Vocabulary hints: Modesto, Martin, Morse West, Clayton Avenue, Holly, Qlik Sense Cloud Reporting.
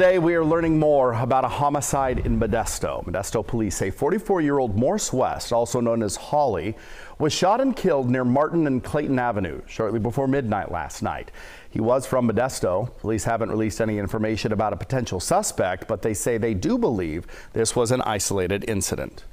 Today we are learning more about a homicide in Modesto. Modesto police say 44-year-old Morse West, also known as Holly, was shot and killed near Martin and Clayton Avenue shortly before midnight last night. He was from Modesto. Police haven't released any information about a potential suspect, but they say they do believe this was an isolated incident.